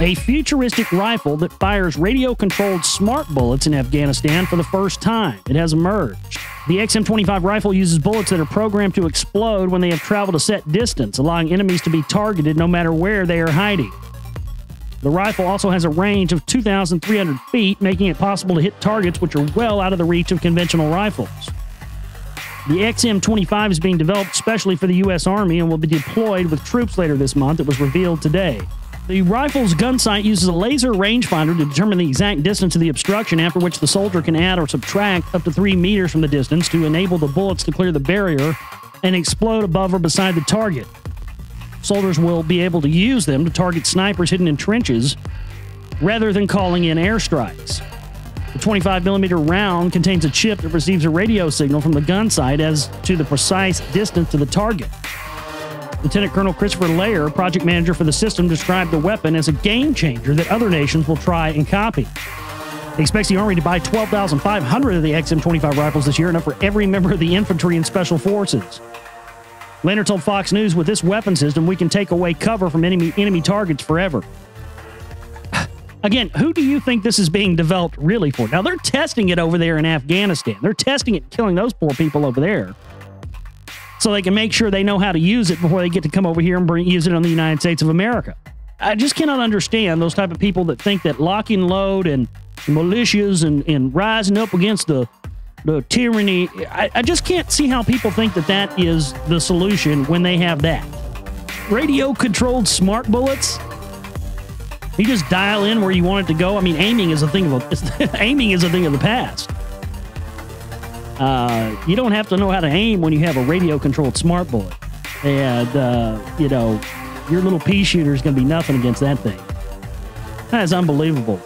a futuristic rifle that fires radio-controlled smart bullets in Afghanistan for the first time. It has emerged. The XM25 rifle uses bullets that are programmed to explode when they have traveled a set distance, allowing enemies to be targeted no matter where they are hiding. The rifle also has a range of 2,300 feet, making it possible to hit targets which are well out of the reach of conventional rifles. The XM25 is being developed specially for the U.S. Army and will be deployed with troops later this month. It was revealed today. The rifle's gun sight uses a laser rangefinder to determine the exact distance of the obstruction, after which the soldier can add or subtract up to 3 meters from the distance to enable the bullets to clear the barrier and explode above or beside the target. Soldiers will be able to use them to target snipers hidden in trenches rather than calling in airstrikes. The 25mm round contains a chip that receives a radio signal from the gun sight as to the precise distance to the target. Lieutenant Colonel Christopher Lair, project manager for the system, described the weapon as a game-changer that other nations will try and copy. He expects the Army to buy 12,500 of the XM25 rifles this year, enough for every member of the infantry and special forces. Lander told Fox News, "With this weapon system, we can take away cover from enemy targets forever." Again, who do you think this is being developed really for? Now, they're testing it over there in Afghanistan. They're testing it, killing those poor people over there, so they can make sure they know how to use it before they get to come over here and use it on the United States of America. I just cannot understand those type of people that think that lock and load and militias and rising up against the tyranny, I just can't see how people think that that is the solution when they have that. Radio-controlled smart bullets? You just dial in where you want it to go. I mean, aiming is a thing of the past. You don't have to know how to aim when you have a radio-controlled smart bullet. And, you know, your little pea shooter is going to be nothing against that thing. That is unbelievable.